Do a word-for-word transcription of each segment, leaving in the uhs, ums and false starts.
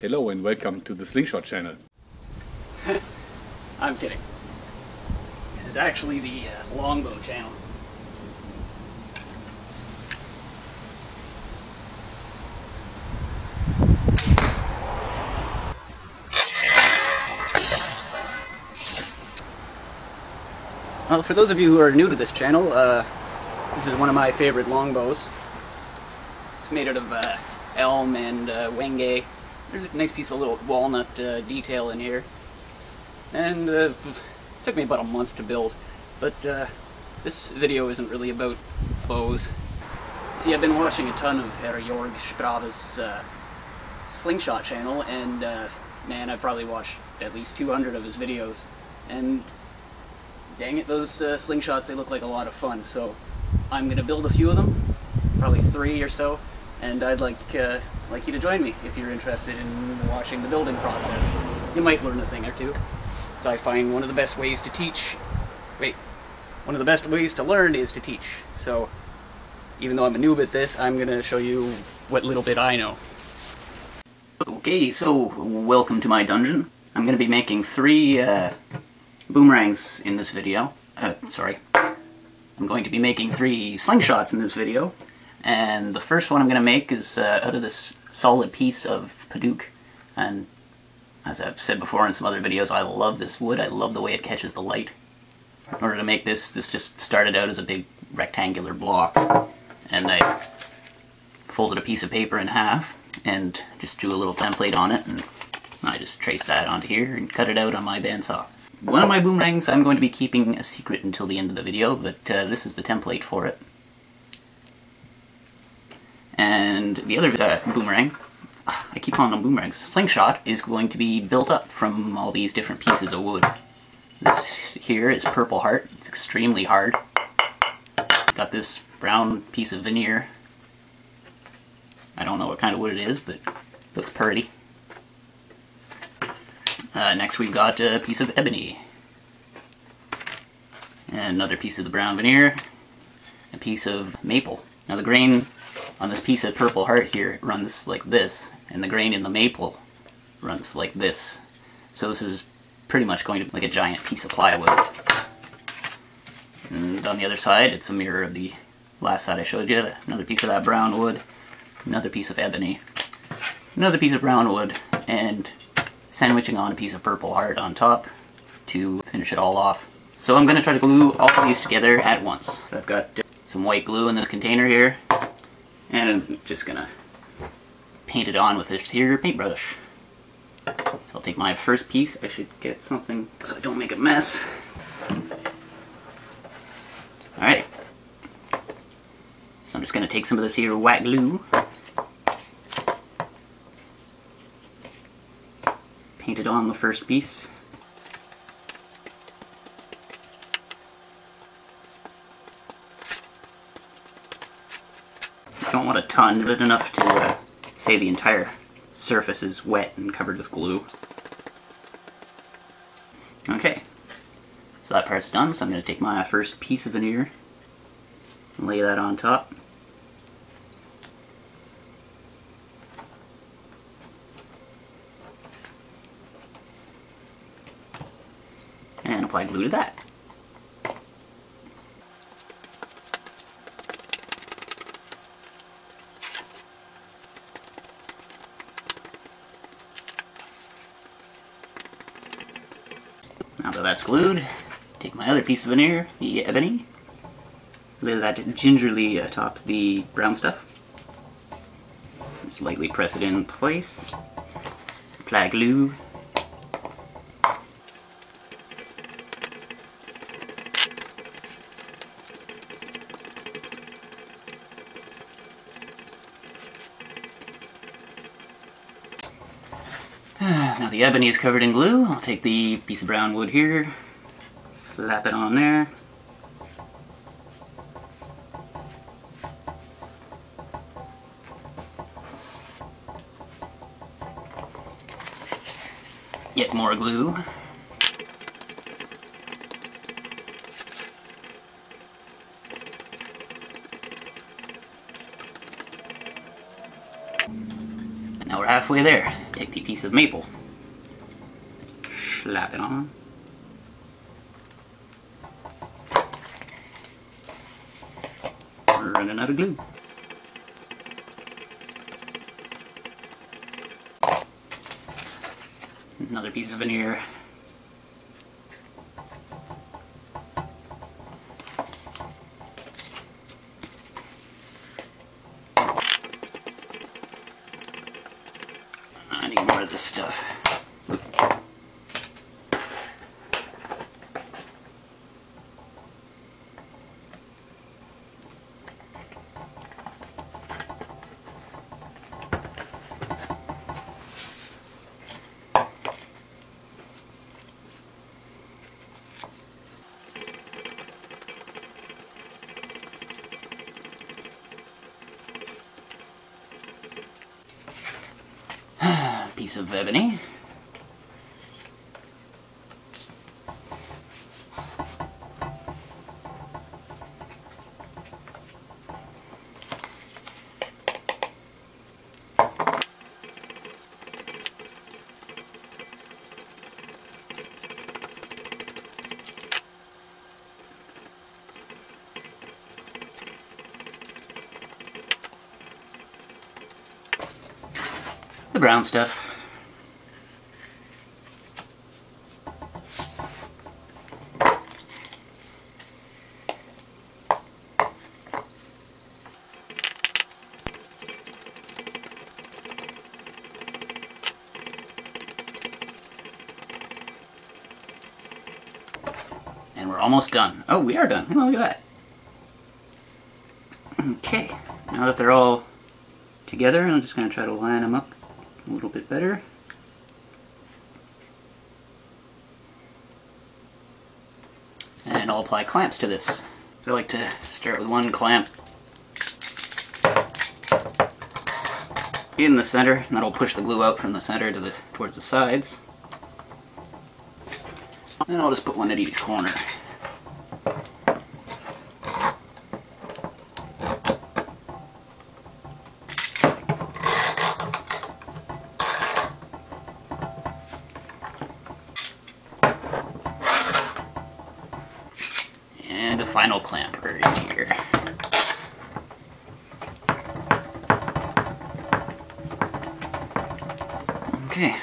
Hello and welcome to the Slingshot channel. I'm kidding. This is actually the uh, Longbow channel. Well, for those of you who are new to this channel, uh, this is one of my favorite longbows. It's made out of uh, elm and uh, wenge. There's a nice piece of little walnut uh, detail in here, and uh, it took me about a month to build, but uh, this video isn't really about bows. See, I've been watching a ton of Herr Jörg Sprave's uh, Slingshot channel, and uh, man, I've probably watched at least two hundred of his videos, and dang it, those uh, slingshots, they look like a lot of fun, so I'm going to build a few of them, probably three or so, and I'd like uh, like you to join me if you're interested in watching the building process. You might learn a thing or two. So I find one of the best ways to teach, wait, one of the best ways to learn is to teach. So even though I'm a noob at this, I'm going to show you what little bit I know. Okay, so welcome to my dungeon. I'm going to be making three uh, boomerangs in this video. Uh, sorry. I'm going to be making three slingshots in this video. And the first one I'm going to make is uh, out of this solid piece of Padauk. And as I've said before in some other videos, I love this wood. I love the way it catches the light. In order to make this, this just started out as a big rectangular block. And I folded a piece of paper in half and just drew a little template on it. And I just traced that onto here and cut it out on my bandsaw. One of my boomerangs I'm going to be keeping a secret until the end of the video, but uh, this is the template for it. And the other uh, boomerang, I keep calling them boomerangs, slingshot, is going to be built up from all these different pieces of wood. This here is Purple Heart. It's extremely hard. Got this brown piece of veneer. I don't know what kind of wood it is, but it looks pretty. Uh, next we've got a piece of ebony. And another piece of the brown veneer. A piece of maple. Now the grain on this piece of Purple Heart here runs like this, and the grain in the maple runs like this. So this is pretty much going to be like a giant piece of plywood. And on the other side, it's a mirror of the last side I showed you. Another piece of that brown wood, another piece of ebony, another piece of brown wood, and sandwiching on a piece of Purple Heart on top to finish it all off. So I'm going to try to glue all of these together at once. So I've got some white glue in this container here. And I'm just going to paint it on with this here paintbrush. So I'll take my first piece. I should get something so I don't make a mess. Alright. So I'm just going to take some of this here white glue. Paint it on the first piece. I don't want a ton, but enough to uh, say the entire surface is wet and covered with glue. Okay, so that part's done, so I'm going to take my first piece of veneer and lay that on top. And apply glue to that. Now that that's glued, take my other piece of veneer, the ebony, lay that gingerly atop the brown stuff. Just lightly press it in place. Apply glue. Now the ebony is covered in glue. I'll take the piece of brown wood here, slap it on there. Get more glue. And now we're halfway there. Take the piece of maple. Slap it on. We're running out of glue. Another piece of veneer. I need more of this stuff. Piece of ebony. The brown stuff. We're almost done. Oh, we are done. Look at that. Okay, now that they're all together, I'm just going to try to line them up a little bit better. And I'll apply clamps to this. I like to start with one clamp in the center, and that'll push the glue out from the center to the towards the sides. Then I'll just put one at each corner. And a final clamp right here. Okay.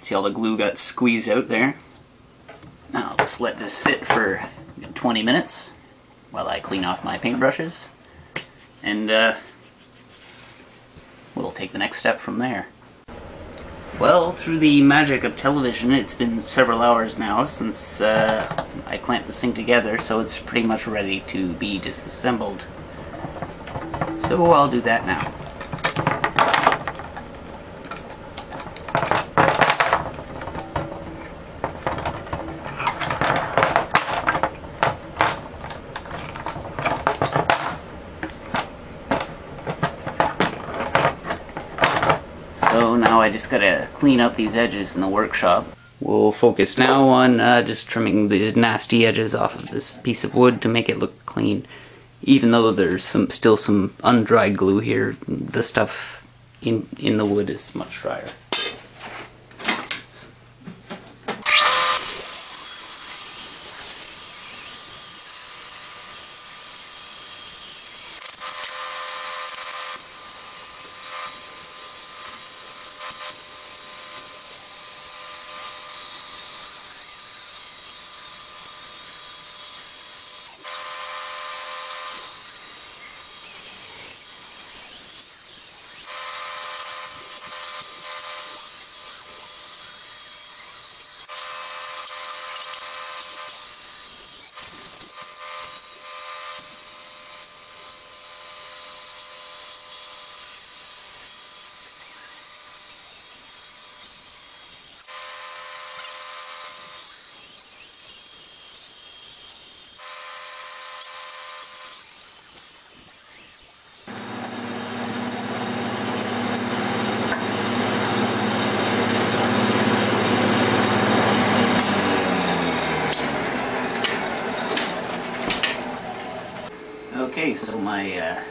See all the glue got squeezed out there. Now I'll just let this sit for twenty minutes while I clean off my paintbrushes, and uh, we'll take the next step from there. Well, through the magic of television, it's been several hours now since uh, I clamped this thing together, so it's pretty much ready to be disassembled. So I'll do that now. I just gotta clean up these edges in the workshop. We'll focus now on uh, just trimming the nasty edges off of this piece of wood to make it look clean. Even though there's some still some undried glue here, the stuff in, in the wood is much drier. Okay, so my uh,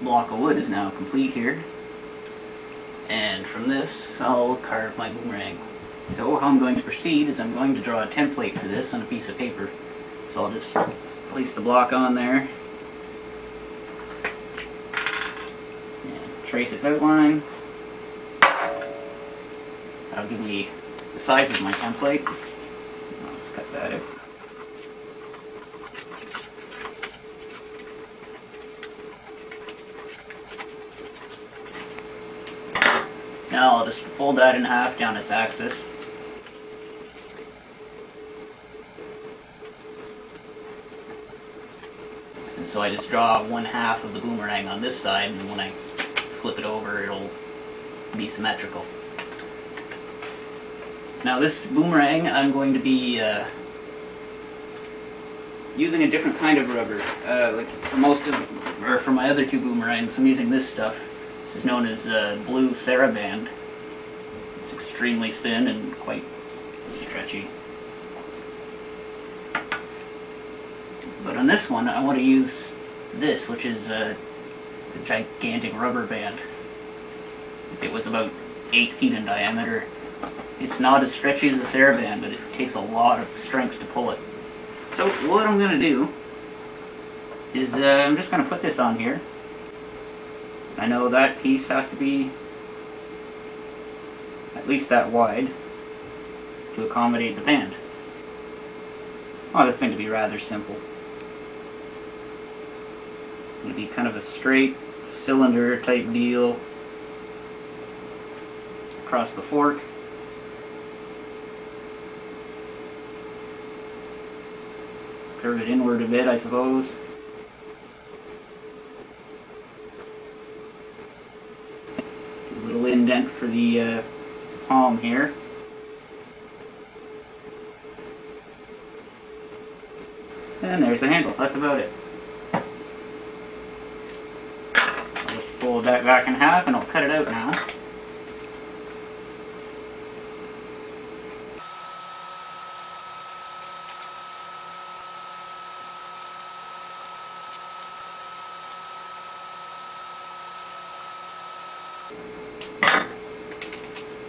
block of wood is now complete here, and from this I'll carve my boomerang. So how I'm going to proceed is I'm going to draw a template for this on a piece of paper. So I'll just place the block on there, and trace its outline. That'll give me the size of my template. I'll just cut that out. Now I'll just fold that in half down its axis. And so I just draw one half of the boomerang on this side, and when I flip it over it'll be symmetrical. Now this boomerang, I'm going to be uh, using a different kind of rubber. Uh, like for most of, or for my other two boomerangs, I'm using this stuff. This is known as uh, Blue Theraband. It's extremely thin and quite stretchy. But on this one, I want to use this, which is uh, a gigantic rubber band. It was about eight feet in diameter. It's not as stretchy as the Theraband, but it takes a lot of strength to pull it. So what I'm going to do is uh, I'm just going to put this on here. I know that piece has to be at least that wide to accommodate the band. I want this thing to be rather simple. It's going to be kind of a straight cylinder type deal across the fork. Curve it inward a bit, I suppose. Indent for the uh, palm here. And there's the handle. That's about it. I'll just fold that back in half and I'll cut it out now.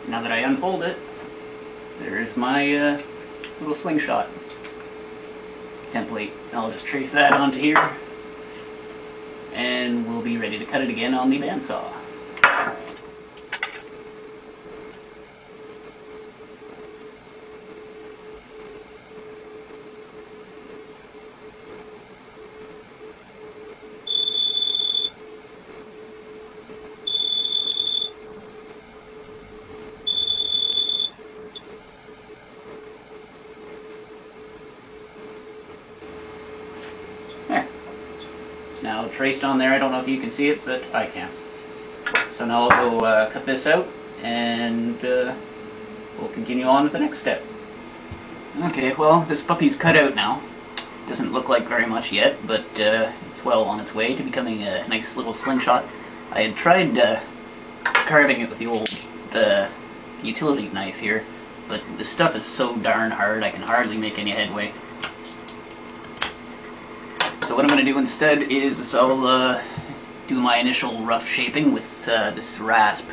Now that I unfold it, there's my uh, little slingshot template. I'll just trace that onto here, and we'll be ready to cut it again on the bandsaw. Now traced on there, I don't know if you can see it, but I can. So now I'll go uh, cut this out, and uh, we'll continue on with the next step. Okay, well, this puppy's cut out now. Doesn't look like very much yet, but uh, it's well on its way to becoming a nice little slingshot. I had tried uh, carving it with the old uh, utility knife here, but this stuff is so darn hard I can hardly make any headway. So what I'm going to do instead is I'll uh, do my initial rough shaping with uh, this rasp.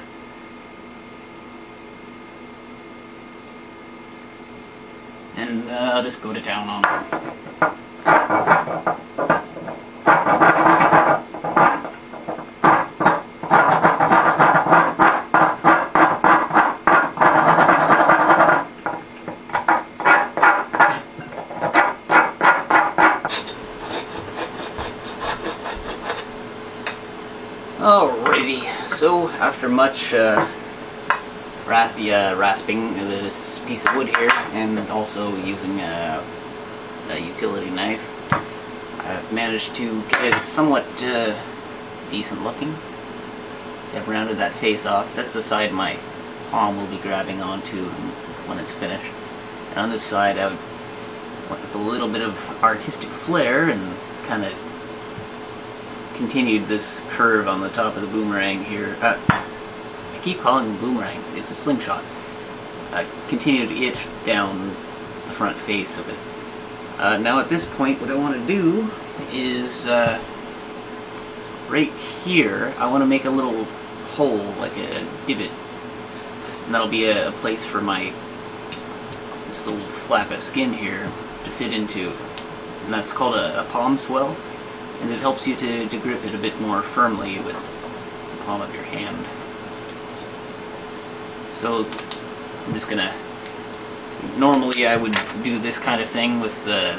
And uh, I'll just go to town on . So, after much uh, raspy, uh, rasping this piece of wood here, and also using a, a utility knife, I've managed to get it somewhat uh, decent looking. So I've rounded that face off. That's the side my palm will be grabbing onto when it's finished. And on this side, I went with a little bit of artistic flair and kind of continued this curve on the top of the boomerang here. Uh, I keep calling them boomerangs. It's a slingshot. I continued it down the front face of it. Uh, now at this point, what I want to do is uh, right here, I want to make a little hole, like a divot And that'll be a, a place for my, this little flap of skin here to fit into. And that's called a, a palm swell, and it helps you to, to grip it a bit more firmly with the palm of your hand. So I'm just gonna, normally I would do this kind of thing with the,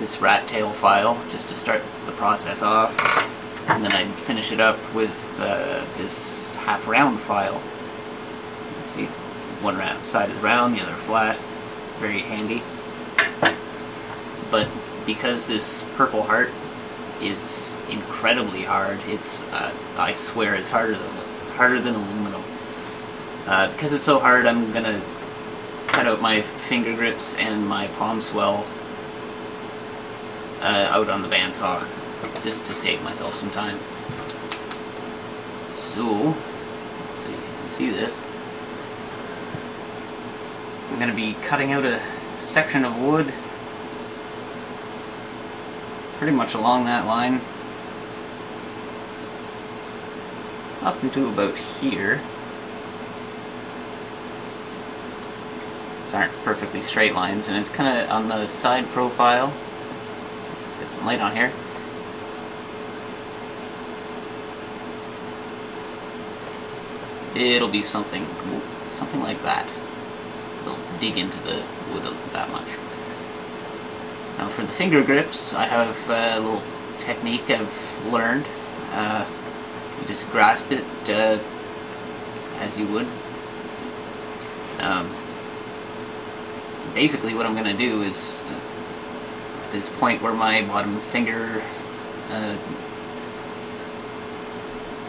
this rat tail file just to start the process off, and then I'd finish it up with uh, this half round file. Let's see, one round side is round, the other flat, very handy. But because this Purple Heart is incredibly hard, it's uh, I swear it's harder than harder than aluminum. Uh, because it's so hard, I'm gonna cut out my finger grips and my palm swell uh, out on the bandsaw, just to save myself some time. So, so you can see this. I'm gonna be cutting out a section of wood pretty much along that line, up into about here. These aren't perfectly straight lines, and it's kind of on the side profile. Let's get some light on here. It'll be something, something like that. It'll dig into the wood that much. Now for the finger grips, I have a little technique I've learned. Uh, you just grasp it uh, as you would. Um, basically what I'm going to do is, at this point where my bottom finger uh,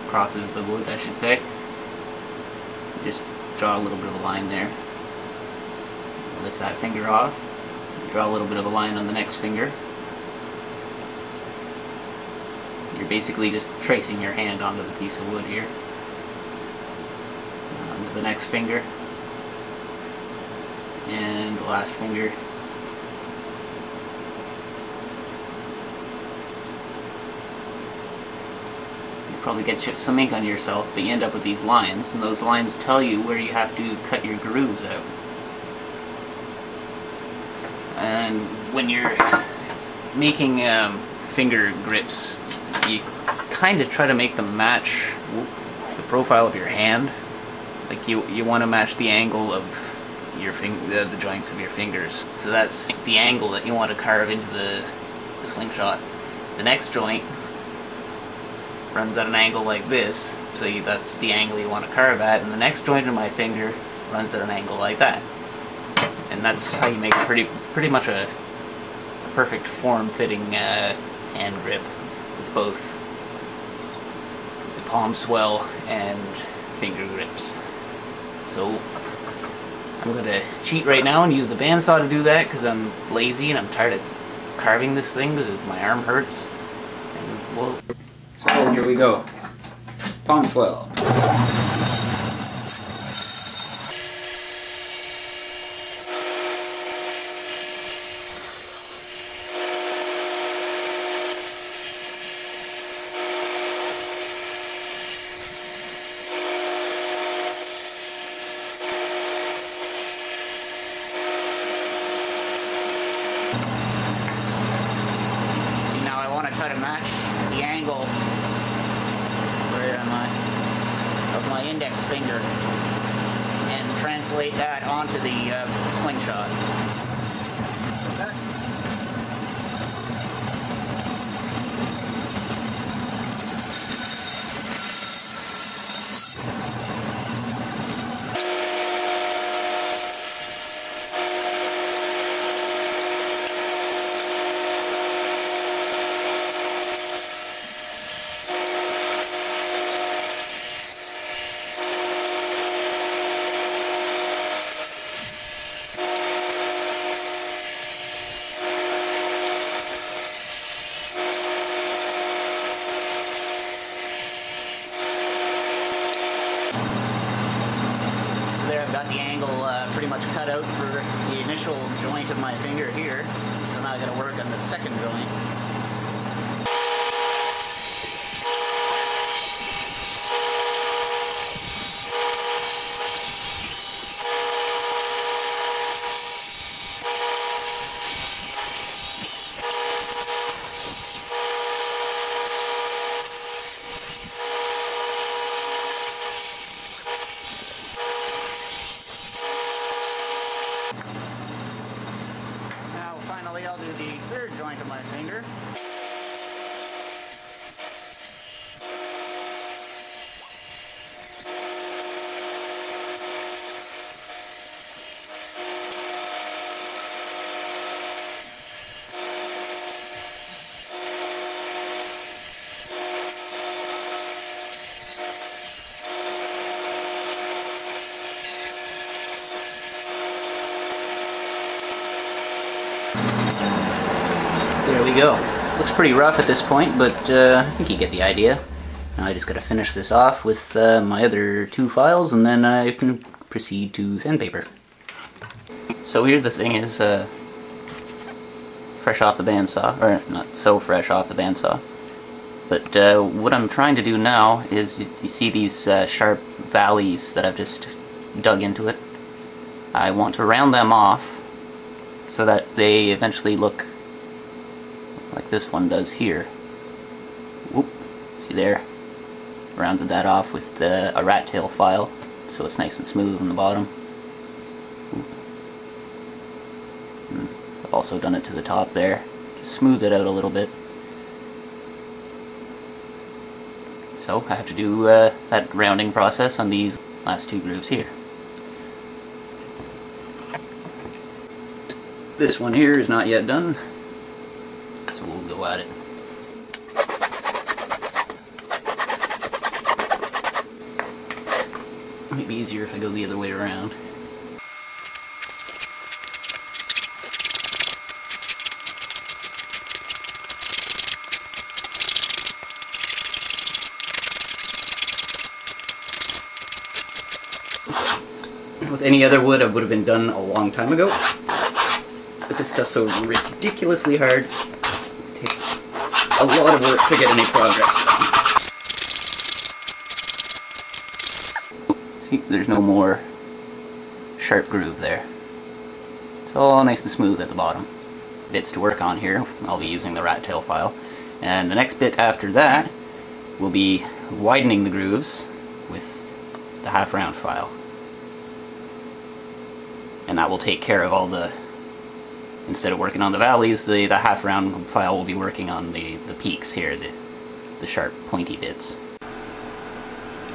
crosses the wood, I should say, just draw a little bit of a line there. Lift that finger off. Draw a little bit of a line on the next finger. You're basically just tracing your hand onto the piece of wood here. Onto the next finger. And the last finger. You probably get some ink on yourself, but you end up with these lines, and those lines tell you where you have to cut your grooves out. And when you're making um, finger grips, you kind of try to make them match the profile of your hand. Like you, you want to match the angle of your fing the, the joints of your fingers. So that's the angle that you want to carve into the, the slingshot. The next joint runs at an angle like this, so you, that's the angle you want to carve at. And the next joint in my finger runs at an angle like that. And that's how you make pretty pretty much a, a perfect form-fitting uh, hand grip with both the palm swell and finger grips. So I'm going to cheat right now and use the bandsaw to do that, because I'm lazy and I'm tired of carving this thing because my arm hurts. And we'll... So here we go. Palm swell. Try to match the angle on my, of my index finger and translate that onto the uh, slingshot. Cut out for the initial joint of my finger here, so now I'm going to work on the second joint. go. Looks pretty rough at this point, but uh, I think you get the idea. Now I just gotta finish this off with uh, my other two files, and then I can proceed to sandpaper. So here the thing is, uh, fresh off the bandsaw, or not so fresh off the bandsaw, but uh, what I'm trying to do now is, you, you see these uh, sharp valleys that I've just dug into it. I want to round them off so that they eventually look like this one does here. Whoop, see there? Rounded that off with the, a rat tail file, so it's nice and smooth on the bottom. And I've also done it to the top there, just smoothed it out a little bit. So I have to do uh, that rounding process on these last two grooves here. This one here is not yet done, so we'll go at it. Might be easier if I go the other way around. With any other wood, I would have been done a long time ago. But this stuff's so ridiculously hard, it takes a lot of work to get any progress done. See, there's no more sharp groove there. It's all nice and smooth at the bottom. Bits to work on here, I'll be using the rat tail file. And the next bit after that will be widening the grooves with the half round file. And that will take care of all the, instead of working on the valleys, the, the half round file will be working on the, the peaks here, the, the sharp pointy bits.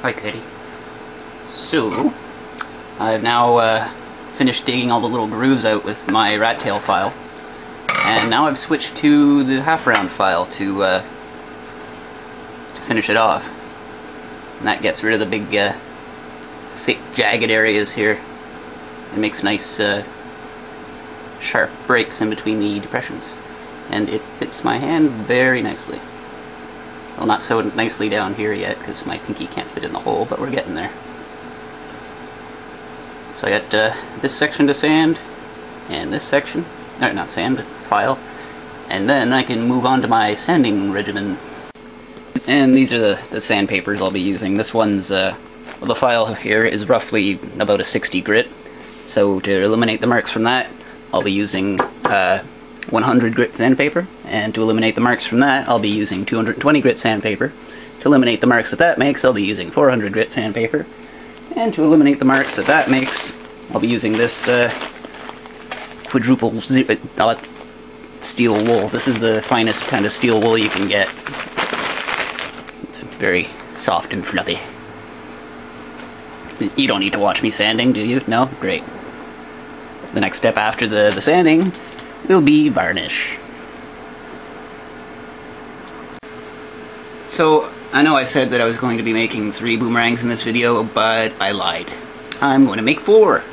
Hi, Katie. So, I've now uh, finished digging all the little grooves out with my rat tail file, and now I've switched to the half round file to, uh, to finish it off. And that gets rid of the big, uh, thick, jagged areas here. It makes nice, uh, sharp breaks in between the depressions, and it fits my hand very nicely. Well, not so nicely down here yet, because my pinky can't fit in the hole, but we're getting there. So I got uh, this section to sand, and this section, or not sand, but file, and then I can move on to my sanding regimen. And these are the, the sandpapers I'll be using. This one's, uh, well, the file here is roughly about a sixty grit, so to eliminate the marks from that, I'll be using uh, one hundred grit sandpaper, and to eliminate the marks from that, I'll be using two hundred twenty grit sandpaper. To eliminate the marks that that makes, I'll be using four hundred grit sandpaper. And to eliminate the marks that that makes, I'll be using this uh, quadruple uh, steel wool. This is the finest kind of steel wool you can get. It's very soft and fluffy. You don't need to watch me sanding, do you? No? Great. The next step after the, the sanding will be varnish. So, I know I said that I was going to be making three boomerangs in this video, but I lied. I'm going to make four!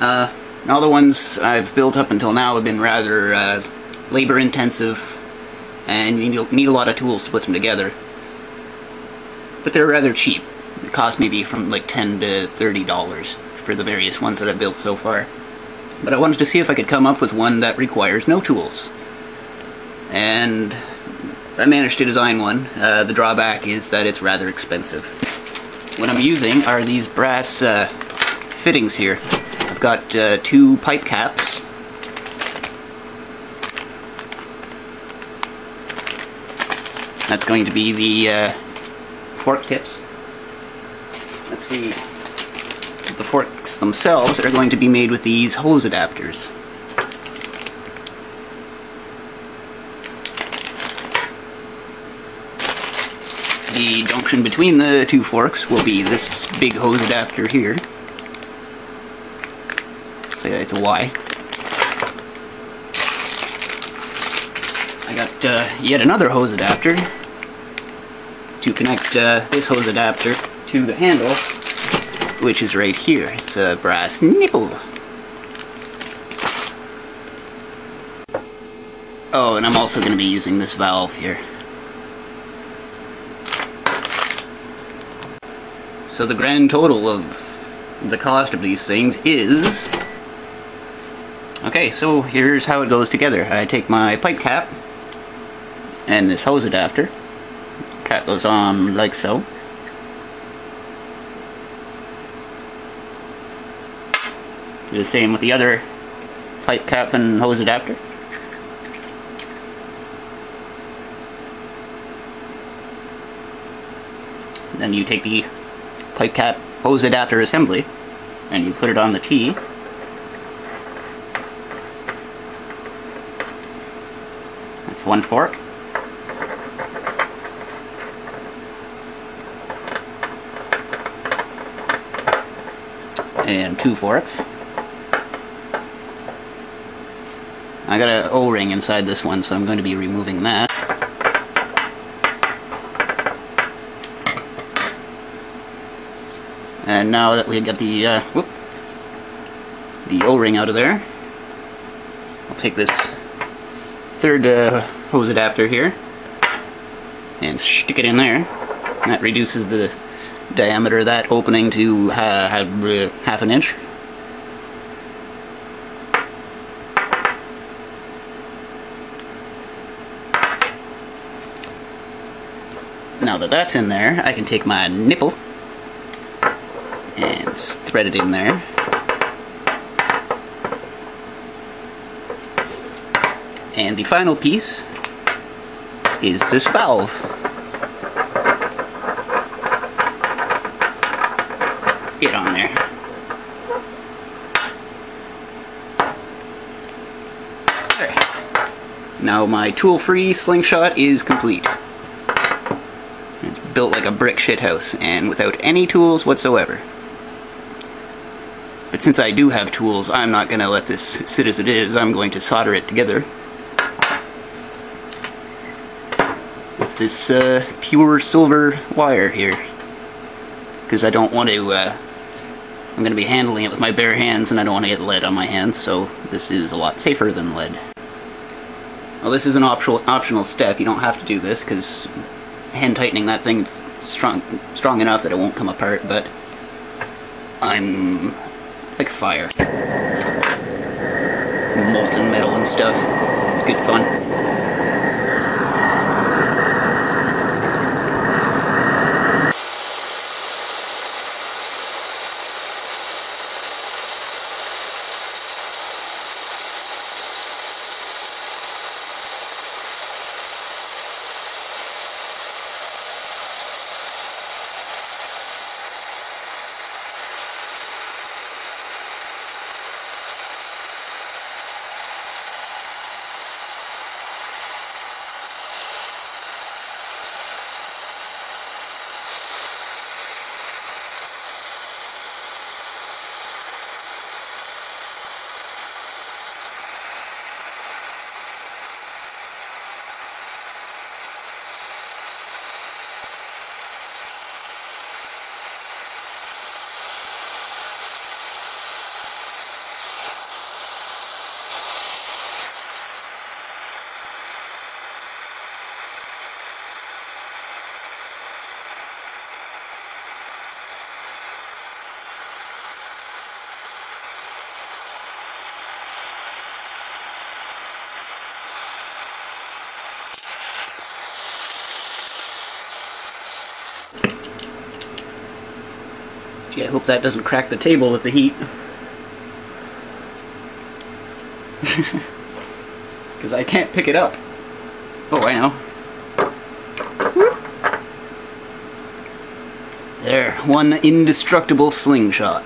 Uh, all the ones I've built up until now have been rather uh, labor-intensive, and you need a lot of tools to put them together. But they're rather cheap. It cost maybe from like ten to thirty dollars for the various ones that I've built so far. But I wanted to see if I could come up with one that requires no tools. And I managed to design one. Uh, the drawback is that it's rather expensive. What I'm using are these brass uh, fittings here. I've got uh, two pipe caps. That's going to be the uh, fork tips. Let's see. The forks themselves are going to be made with these hose adapters. The junction between the two forks will be this big hose adapter here. So yeah, it's a Y. I got uh, yet another hose adapter to connect uh, this hose adapter to the handle, which is right here. It's a brass nipple. Oh, and I'm also going to be using this valve here. So the grand total of the cost of these things is... Okay, so here's how it goes together. I take my pipe cap and this hose adapter. Cap goes on like so. Do the same with the other pipe cap and hose adapter. Then you take the pipe cap hose adapter assembly and you put it on the T. That's one fork. And two forks. I got an O-ring inside this one, so I'm going to be removing that. And now that we got the uh, whoop, the O-ring out of there, I'll take this third uh, hose adapter here and stick it in there. And that reduces the diameter of that opening to uh, half an inch. Now that that's in there, I can take my nipple and thread it in there. And the final piece is this valve. Get on there. Alright. Now my tool-free slingshot is complete. It's built like a brick shithouse and without any tools whatsoever. But since I do have tools, I'm not going to let this sit as it is. I'm going to solder it together with this uh, pure silver wire here, because I don't want to, uh, I'm going to be handling it with my bare hands and I don't want to get lead on my hands, so this is a lot safer than lead. Well, this is an optional optional step. You don't have to do this because hand tightening that thing is strong, strong enough that it won't come apart, but I'm... like fire. Molten metal and stuff. It's good fun. Gee, I hope that doesn't crack the table with the heat. Because I can't pick it up. Oh, I know. There, one indestructible slingshot.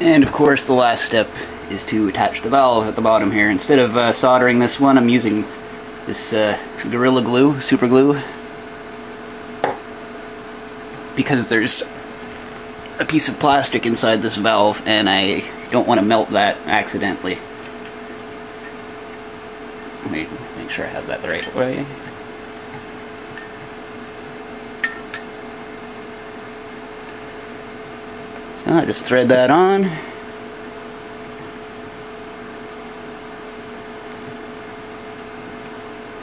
And of course the last step is to attach the valve at the bottom here. Instead of uh, soldering this one, I'm using this uh, Gorilla Glue, Super Glue. Because there's a piece of plastic inside this valve and I don't want to melt that accidentally. Let me make sure I have that the right way. So I just thread that on.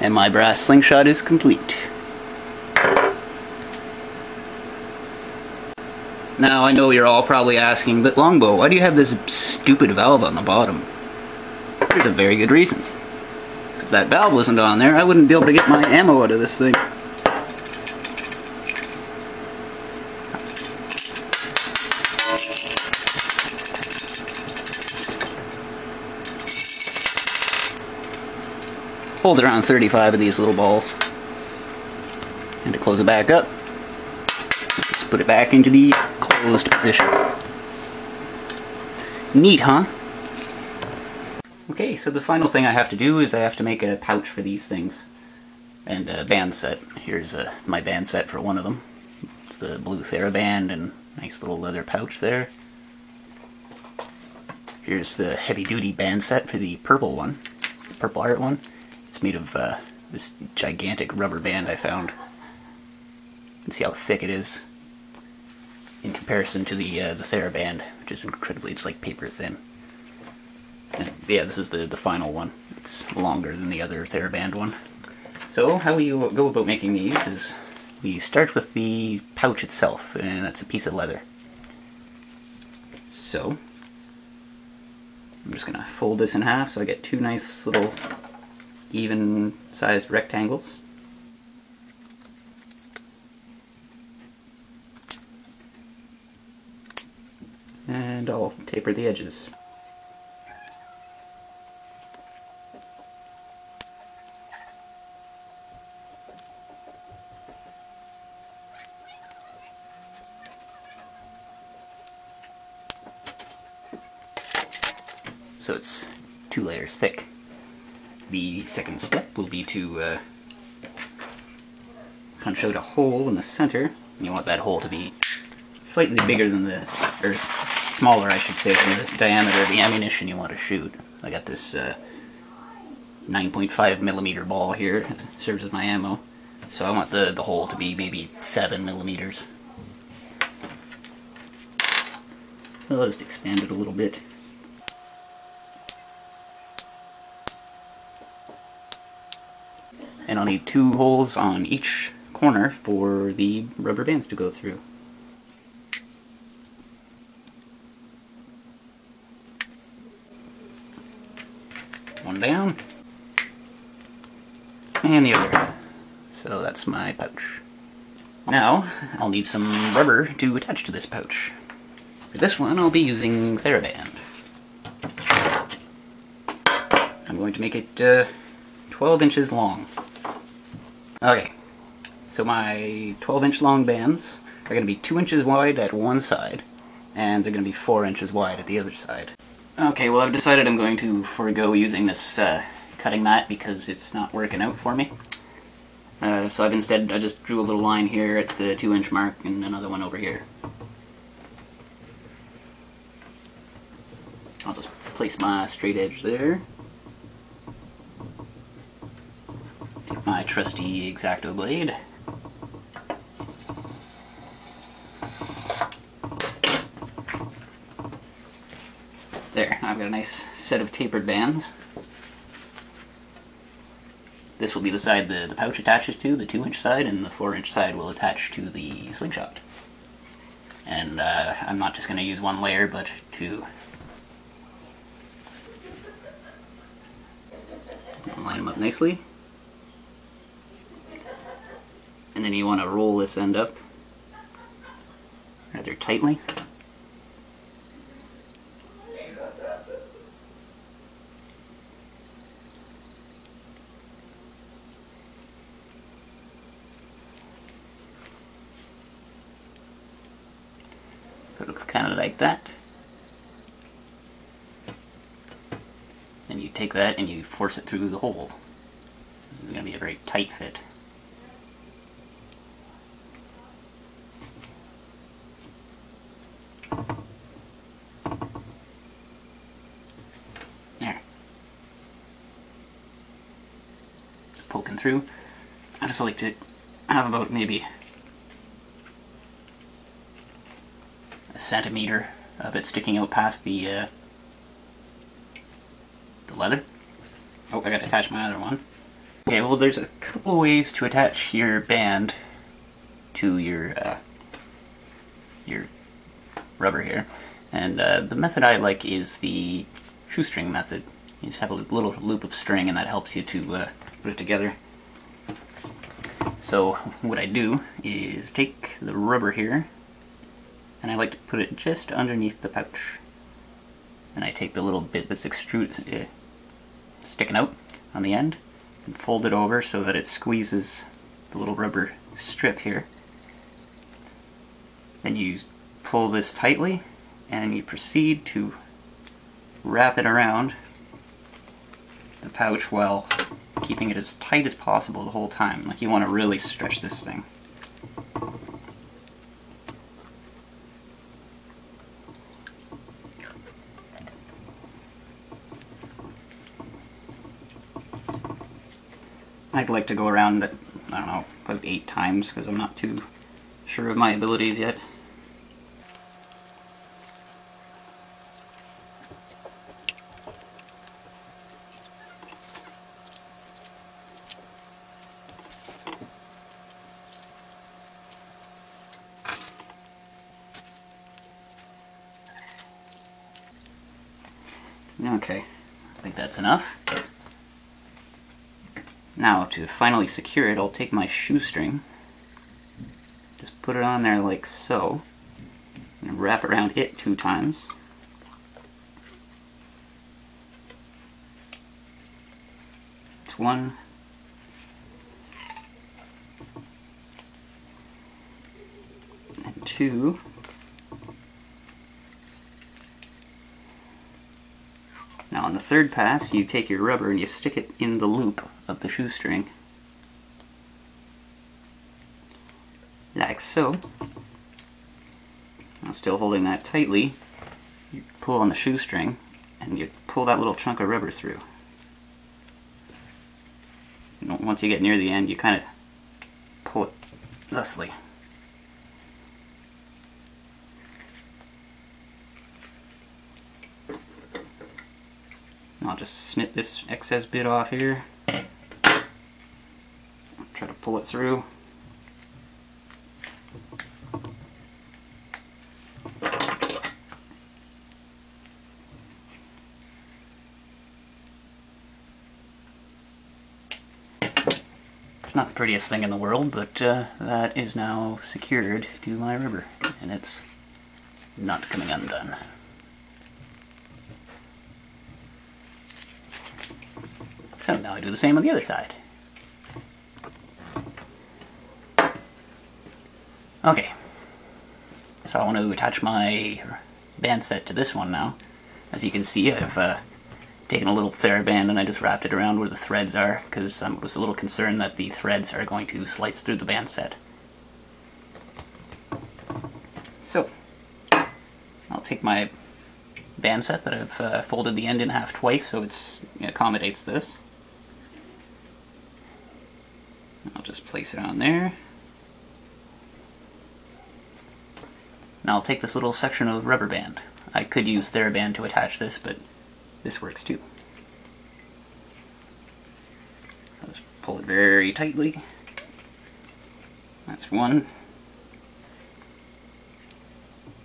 And my brass slingshot is complete. Now I know you're all probably asking, but Longbow, why do you have this stupid valve on the bottom? There's a very good reason. So if that valve wasn't on there, I wouldn't be able to get my ammo out of this thing. Hold around thirty-five of these little balls. And to close it back up, just put it back into the closed position. Neat, huh? Okay, so the final thing I have to do is I have to make a pouch for these things. And a band set. Here's uh, my band set for one of them. It's the blue Theraband and nice little leather pouch there. Here's the heavy-duty band set for the purple one, the Purple Heart one. It's made of uh, this gigantic rubber band I found. You can see how thick it is in comparison to the uh, the Theraband, which is incredibly, it's like paper thin. And yeah, this is the, the final one. It's longer than the other Theraband one. So how you go about making these is we start with the pouch itself, and that's a piece of leather. So I'm just going to fold this in half so I get two nice little even sized rectangles. And I'll taper the edges. So it's two layers thick. The second step will be to uh, punch out a hole in the center. You want that hole to be slightly bigger than the, or smaller I should say, than the diameter of the ammunition you want to shoot. I got this uh, nine point five millimeter ball here, it serves as my ammo, so I want the, the hole to be maybe seven millimeters. So I'll just expand it a little bit. And I'll need two holes on each corner for the rubber bands to go through. One down. And the other. So that's my pouch. Now, I'll need some rubber to attach to this pouch. For this one, I'll be using Theraband. I'm going to make it uh, twelve inches long. Okay, so my twelve inch long bands are going to be two inches wide at one side, and they're going to be four inches wide at the other side. Okay, well I've decided I'm going to forego using this uh, cutting mat because it's not working out for me. Uh, so I've instead, I just drew a little line here at the two inch mark and another one over here. I'll just place my straight edge there. My trusty X-Acto blade. There, I've got a nice set of tapered bands. This will be the side the, the pouch attaches to, the two inch side, and the four inch side will attach to the slingshot. And uh, I'm not just going to use one layer, but two. I'll line them up nicely. And then you want to roll this end up rather tightly. So it looks kind of like that. Then you take that and you force it through the hole. It's going to be a very tight fit. Poking through. I just like to have about maybe a centimeter of it sticking out past the uh, the leather. Oh, I gotta attach my other one. Okay, well, there's a couple ways to attach your band to your uh, your rubber here, and uh, the method I like is the shoestring method. You just have a little loop of string, and that helps you to uh, put it together. So what I do is take the rubber here, and I like to put it just underneath the pouch, and I take the little bit that's extrude, uh, sticking out on the end, and fold it over so that it squeezes the little rubber strip here. Then you pull this tightly and you proceed to wrap it around the pouch while keeping it as tight as possible the whole time. Like, you want to really stretch this thing. I'd like to go around, I don't know, about eight times, because I'm not too sure of my abilities yet. Okay, I think that's enough. Now, to finally secure it, I'll take my shoestring, just put it on there like so, and wrap around it two times. It's one. And two. Now, on the third pass, you take your rubber and you stick it in the loop of the shoestring, like so. Now, still holding that tightly, you pull on the shoestring and you pull that little chunk of rubber through. And once you get near the end, you kind of pull it thusly. And I'll just snip this excess bit off here. Try to pull it through. It's not the prettiest thing in the world, but uh, that is now secured to my rubber, and it's not coming undone. So now I do the same on the other side. Okay, so I want to attach my band set to this one now. As you can see, I've uh, taken a little Theraband and I just wrapped it around where the threads are, because I was a little concerned that the threads are going to slice through the band set. So, I'll take my band set that I've uh, folded the end in half twice so it's, it accommodates this. I'll just place it on there. Now I'll take this little section of rubber band. I could use Theraband to attach this, but this works too. I'll just pull it very tightly. That's one.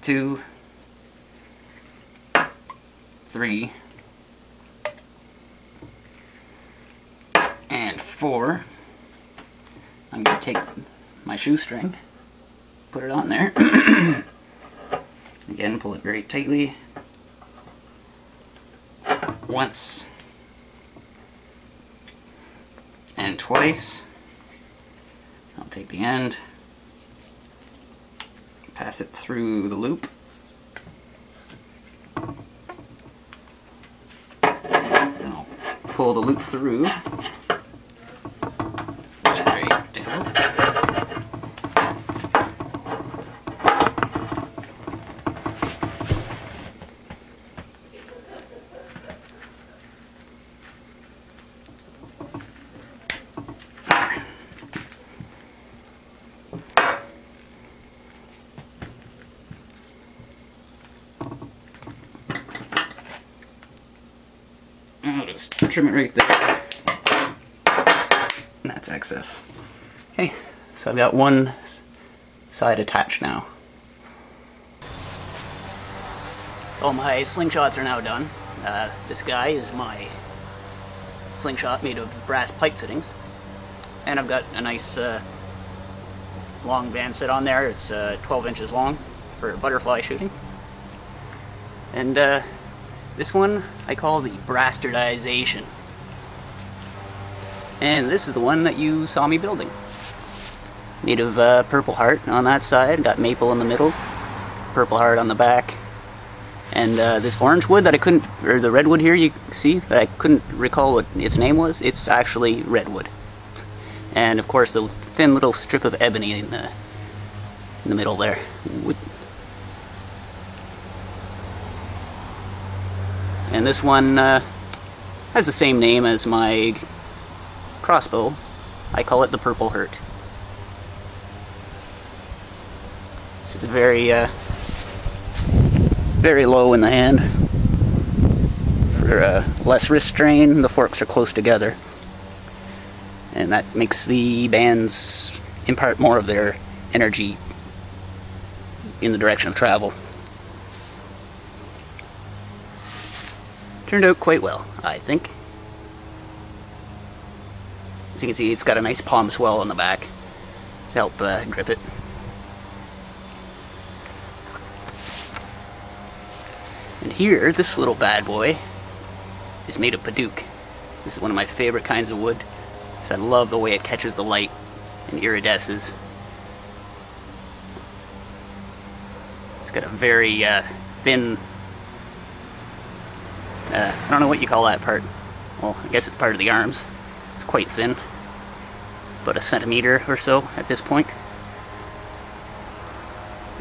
Two. Three. And four. I'm going to take my shoestring, put it on there. Again, pull it very tightly. Once. And twice. I'll take the end. Pass it through the loop. And I'll pull the loop through, which is very difficult. Trim it right there. and that's excess. Okay, so I've got one side attached now. So my slingshots are now done. Uh, this guy is my slingshot made of brass pipe fittings, and I've got a nice uh, long band set on there. It's uh, twelve inches long for butterfly shooting. And uh, this one I call the Brastardization. And this is the one that you saw me building. Made of uh, Purple Heart on that side, got maple in the middle, Purple Heart on the back, and uh, this orange wood that I couldn't, or the redwood here you see, that I couldn't recall what its name was, it's actually redwood. And of course the thin little strip of ebony in the, in the middle there. And this one uh, has the same name as my crossbow. I call it the Purple Heart. It's very, uh, very low in the hand for uh, less wrist strain. The forks are close together, and that makes the bands impart more of their energy in the direction of travel. Turned out quite well, I think. As you can see, it's got a nice palm swell on the back to help uh, grip it. And here, this little bad boy is made of Padauk. This is one of my favorite kinds of wood, because I love the way it catches the light and iridesces. It's got a very uh, thin, uh, I don't know what you call that part. Well, I guess it's part of the arms. It's quite thin, but a centimeter or so at this point.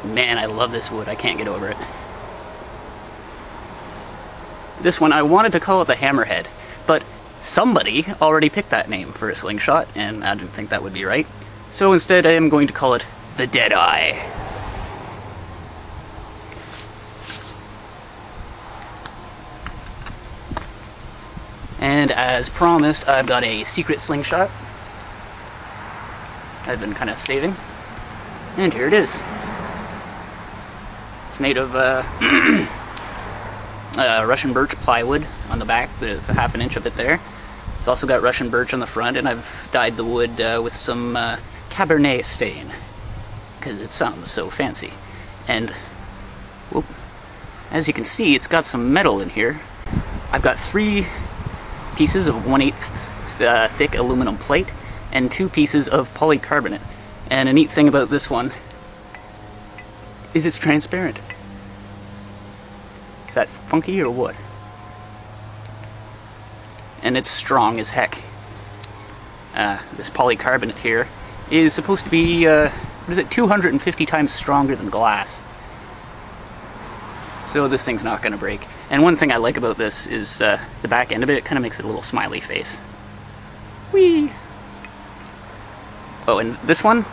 Man, I love this wood. I can't get over it. This one, I wanted to call it the Hammerhead, but somebody already picked that name for a slingshot, and I didn't think that would be right. So instead, I am going to call it the Deadeye. And as promised, I've got a secret slingshot I've been kind of saving. And here it is. It's made of... Uh, Uh, Russian birch plywood on the back. There's a half an inch of it there. It's also got Russian birch on the front, and I've dyed the wood uh, with some uh, Cabernet stain because it sounds so fancy. And whoop, as you can see, it's got some metal in here. I've got three pieces of one eighth uh, thick aluminum plate and two pieces of polycarbonate. And a neat thing about this one is it's transparent. Is that funky or what? And it's strong as heck. Uh, this polycarbonate here is supposed to be, uh, what is it, two hundred fifty times stronger than glass. So this thing's not going to break. And one thing I like about this is uh, the back end of it, it kind of makes a little smiley face. Whee! Oh, and this one?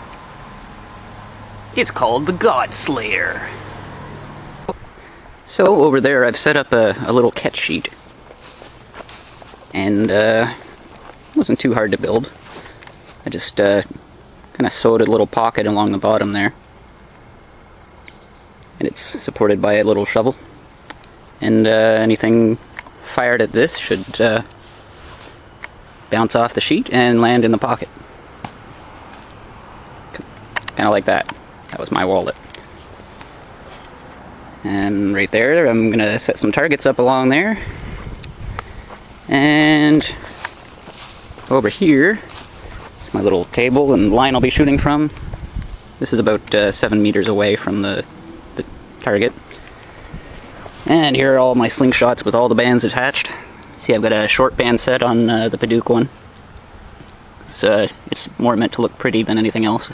It's called the God Slayer. So over there I've set up a, a little catch sheet, and uh, it wasn't too hard to build. I just uh, kind of sewed a little pocket along the bottom there, and it's supported by a little shovel, and uh, anything fired at this should uh, bounce off the sheet and land in the pocket. Kind of like that. That was my wallet. And right there, I'm going to set some targets up along there. And over here is my little table and line I'll be shooting from. This is about uh, seven meters away from the, the target. And here are all my slingshots with all the bands attached. See, I've got a short band set on uh, the Padauk one. It's, uh, it's more meant to look pretty than anything else.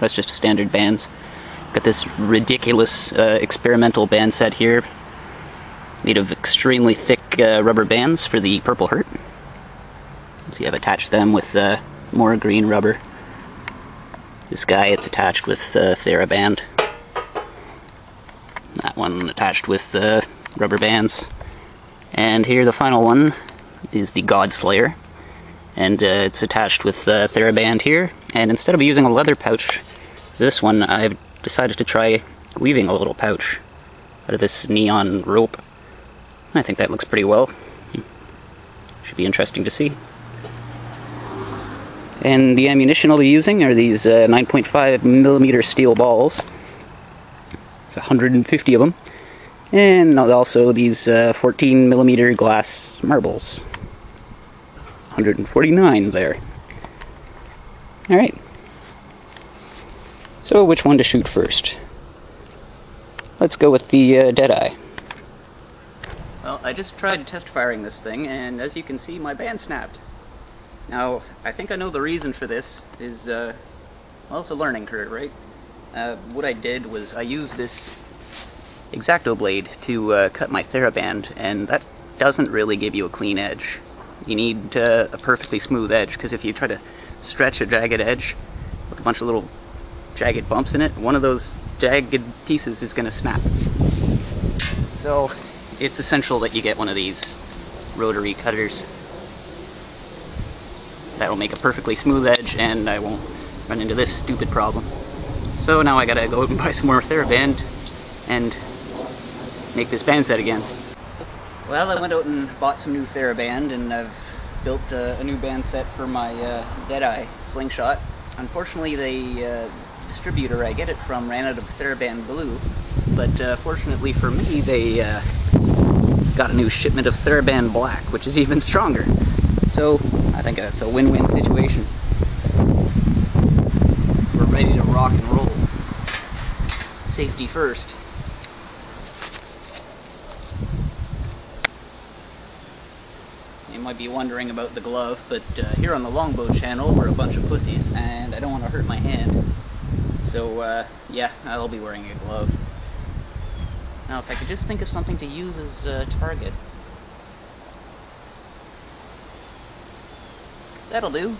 That's just standard bands. Got this ridiculous uh, experimental band set here, made of extremely thick uh, rubber bands for the Purple Heart. So I've attached them with uh, more green rubber. This guy, it's attached with uh, Theraband. That one attached with uh, rubber bands. And here, the final one is the God Slayer, and uh, it's attached with the uh, Theraband here. And instead of using a leather pouch, this one I've decided to try weaving a little pouch out of this neon rope. I think that looks pretty well. Should be interesting to see. And the ammunition I'll be using are these uh, nine point five millimeter steel balls. It's one hundred fifty of them. And also these uh, fourteen millimeter glass marbles. one hundred forty-nine there. Alright. So which one to shoot first? Let's go with the uh, Deadeye. Well, I just tried test firing this thing, and as you can see, my band snapped. Now, I think I know the reason for this is, uh, well, it's a learning curve, right? Uh, what I did was I used this X-Acto blade to uh, cut my Theraband, and that doesn't really give you a clean edge. You need uh, a perfectly smooth edge, because if you try to stretch a jagged edge with a bunch of little jagged bumps in it, one of those jagged pieces is going to snap. So, it's essential that you get one of these rotary cutters. That'll make a perfectly smooth edge, and I won't run into this stupid problem. So now I gotta go out and buy some more Theraband and make this band set again. Well, I went out and bought some new Theraband, and I've built uh, a new band set for my uh, Deadeye slingshot. Unfortunately, the uh, distributor I get it from ran out of Theraband Blue, but uh, fortunately for me, they uh, got a new shipment of Theraband Black, which is even stronger. So I think that's a win-win situation. We're ready to rock and roll. Safety first. You might be wondering about the glove, but uh, here on the Longbow channel we're a bunch of pussies, and I don't want to hurt my hand. So uh, yeah, I'll be wearing a glove. Now if I could just think of something to use as a target. That'll do.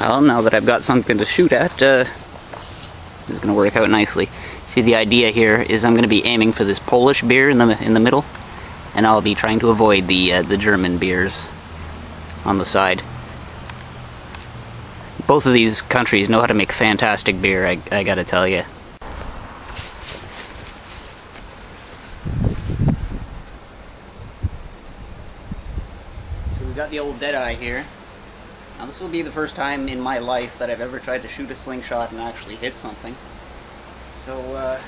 Well, now that I've got something to shoot at, uh, this is going to work out nicely. See, the idea here is I'm going to be aiming for this Polish beer in the in the middle, and I'll be trying to avoid the uh, the German beers on the side. Both of these countries know how to make fantastic beer. I I gotta tell you. So we got the old Deadeye here. Now this will be the first time in my life that I've ever tried to shoot a slingshot and actually hit something. So, uh,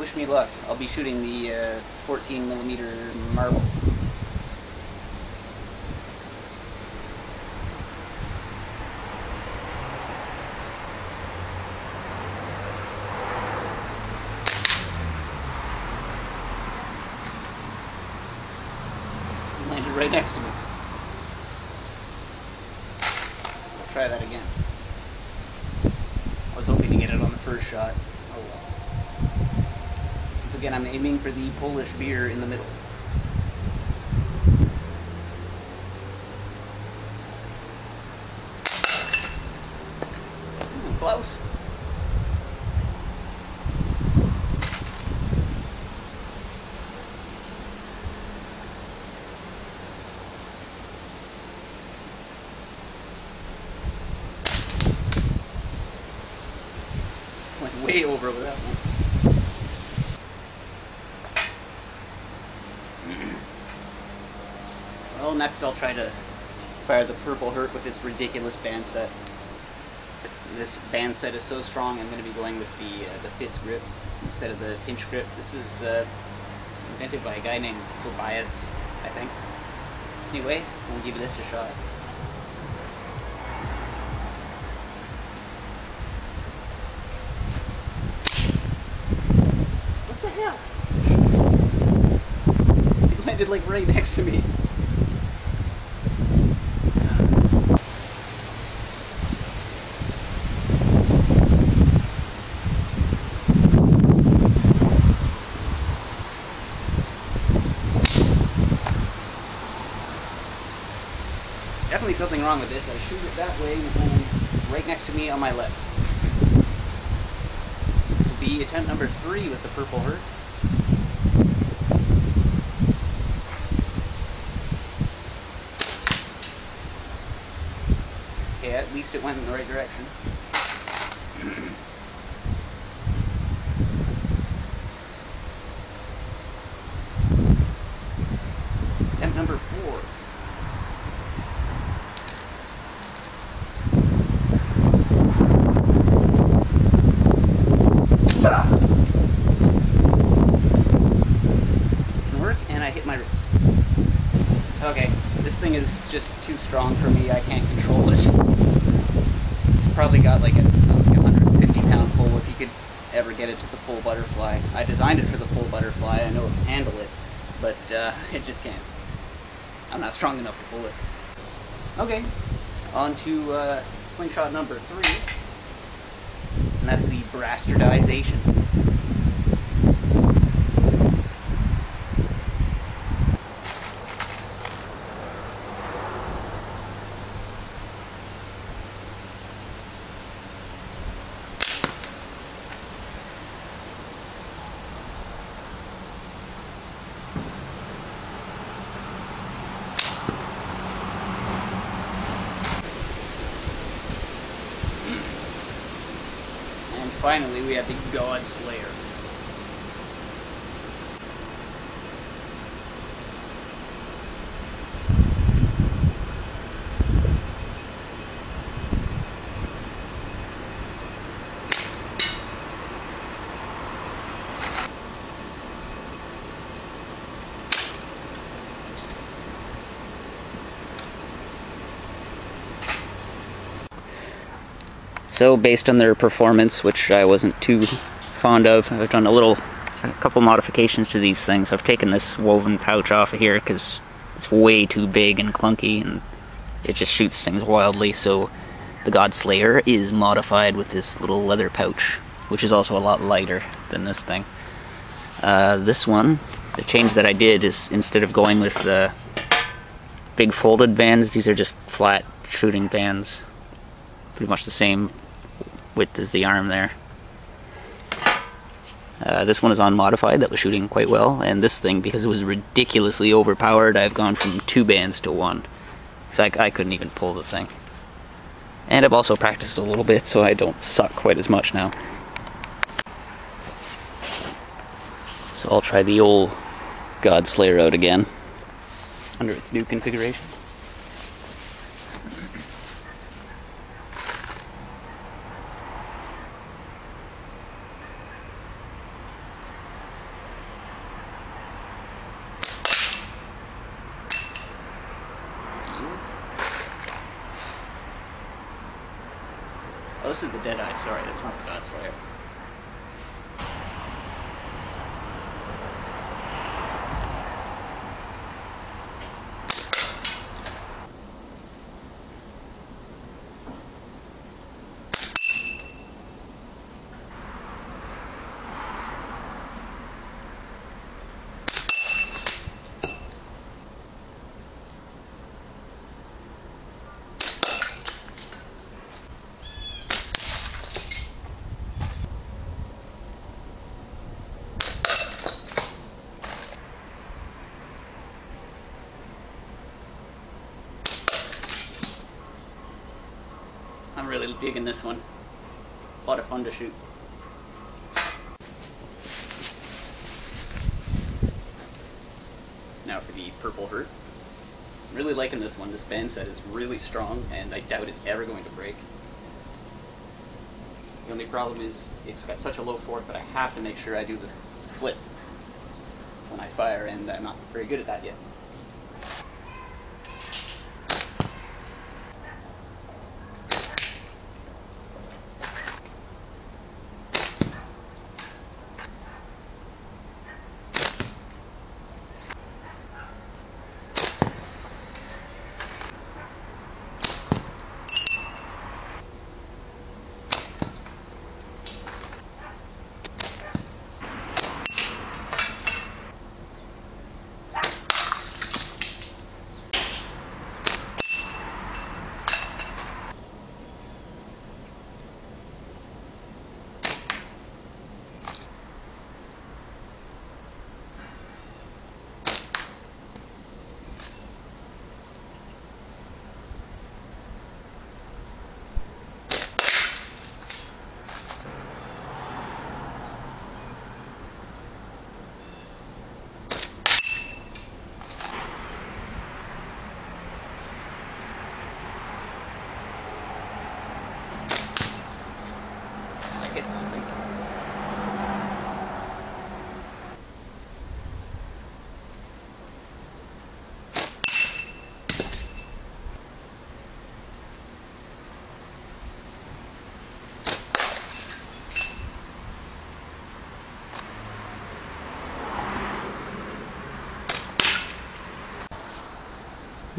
wish me luck. I'll be shooting the uh, fourteen millimeter marble. It landed right next to me. Try that again. I was hoping to get it on the first shot. Oh well. Once again, I'm aiming for the Polish beer in the middle. Ooh, close. Way over with that one. Well, next I'll try to fire the Purple Heart with its ridiculous band set. This band set is so strong, I'm going to be going with the uh, the fist grip instead of the pinch grip. This is uh, invented by a guy named Tobias, I think. Anyway, we'll give this a shot. Like right next to me. Definitely something wrong with this. I shoot it that way and right next to me on my left. This will be attempt number three with the Purple Heart. least it went in the right direction. Attempt number four. Didn't work, and I hit my wrist. Okay, this thing is just too strong for me. I can't control it. It's probably got like a one hundred fifty pound pull if you could ever get it to the full butterfly. I designed it for the full butterfly. I know it can handle it, but uh, it just can't. I'm not strong enough to pull it. Okay, on to uh, slingshot number three, and that's the Brastardization. Finally, we have the God Slayer. So based on their performance, which I wasn't too fond of, I've done a little, a couple modifications to these things. I've taken this woven pouch off of here because it's way too big and clunky and it just shoots things wildly, so the God Slayer is modified with this little leather pouch, which is also a lot lighter than this thing. Uh, this one, the change that I did is instead of going with the big folded bands, these are just flat shooting bands. Pretty much the same width as the arm there. Uh, this one is unmodified. That was shooting quite well, and this thing, because it was ridiculously overpowered, I've gone from two bands to one. So I, I couldn't even pull the thing. And I've also practiced a little bit, so I don't suck quite as much now. So I'll try the old God Slayer out again under its new configuration. Oh, this is the Deadeye, sorry, that's not the God Slayer. I'm really digging this one. A lot of fun to shoot. Now for the Purple Heart. I'm really liking this one. This band set is really strong and I doubt it's ever going to break. The only problem is it's got such a low fork, but I have to make sure I do the flip when I fire, and I'm not very good at that yet.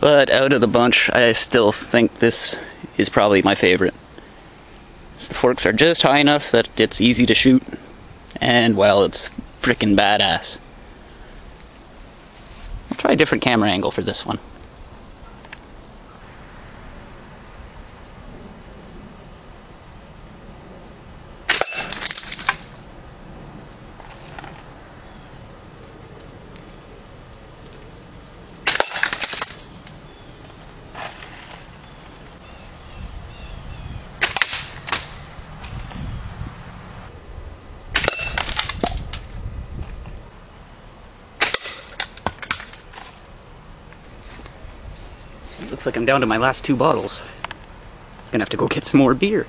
But out of the bunch, I still think this is probably my favorite. The forks are just high enough that it's easy to shoot, and well, it's freaking badass. I'll try a different camera angle for this one. Looks like I'm down to my last two bottles. Gonna have to go get some more beer.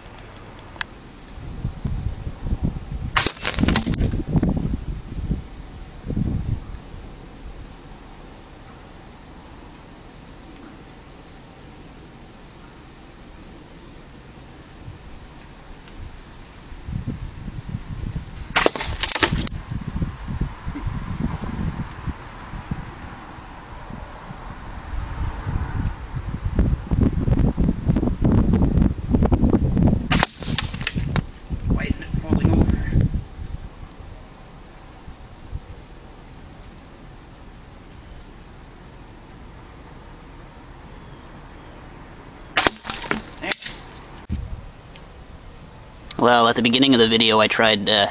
Well, at the beginning of the video I tried uh,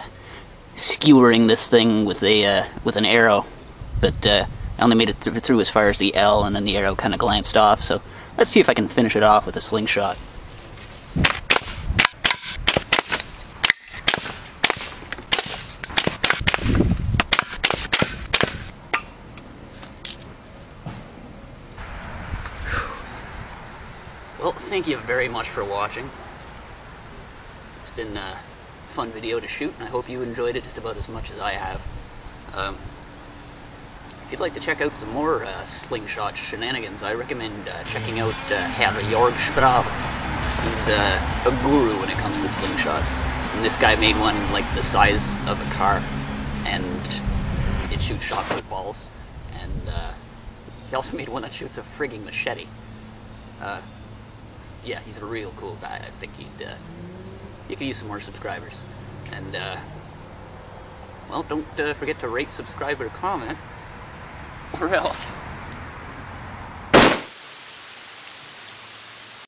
skewering this thing with a uh, with an arrow, but uh, I only made it th through as far as the L, and then the arrow kind of glanced off, so let's see if I can finish it off with a slingshot. Well, thank you very much for watching. It's been a fun video to shoot, and I hope you enjoyed it just about as much as I have. Um, if you'd like to check out some more uh, slingshot shenanigans, I recommend uh, checking out uh, Herr Jörg Sprave. He's uh, a guru when it comes to slingshots, and this guy made one like the size of a car, and it shoots shotgun balls, and uh, he also made one that shoots a frigging machete. Uh, yeah, he's a real cool guy. I think he'd... Uh, You could use some more subscribers. And, uh, well, don't uh, forget to rate, subscribe, or comment, or else.